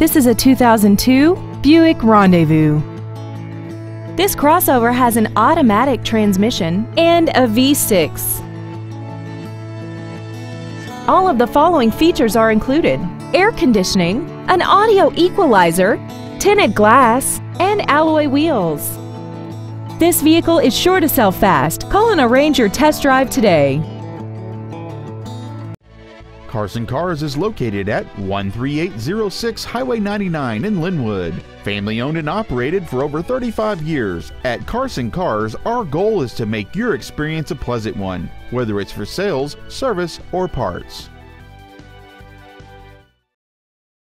This is a 2002 Buick Rendezvous. This crossover has an automatic transmission and a V6. All of the following features are included: air conditioning, an audio equalizer, tinted glass, and alloy wheels. This vehicle is sure to sell fast. Call and arrange your test drive today. Carson Cars is located at 13806 Highway 99 in Linwood. Family owned and operated for over 35 years. At Carson Cars, our goal is to make your experience a pleasant one, whether it's for sales, service, or parts.